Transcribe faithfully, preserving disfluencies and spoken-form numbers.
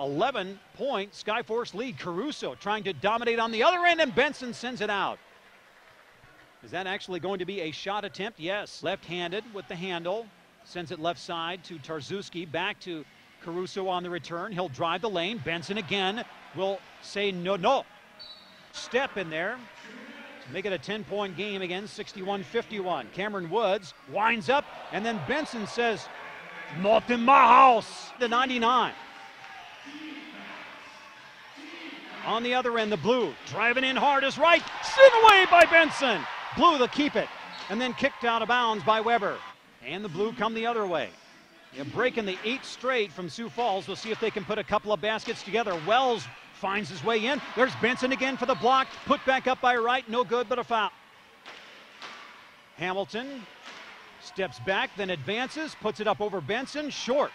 eleven-point Skyforce lead. Caruso trying to dominate on the other end, and Benson sends it out. Is that actually going to be a shot attempt? Yes. Left-handed with the handle. Sends it left side to Tarzuski. Back to Caruso on the return. He'll drive the lane. Benson again will say no, no. Step in there. Make it a ten-point game again, sixty-one fifty-one. Cameron Woods winds up, and then Benson says, not in my house, the ninety-nine. On the other end, the blue, driving in hard is Wright. Sent away by Benson. Blue to keep it, and then kicked out of bounds by Weber. And the blue come the other way. They're breaking the eight straight from Sioux Falls. We'll see if they can put a couple of baskets together. Wells finds his way in. There's Benson again for the block. Put back up by Wright. No good, but a foul. Hamilton steps back, then advances, puts it up over Benson. Short.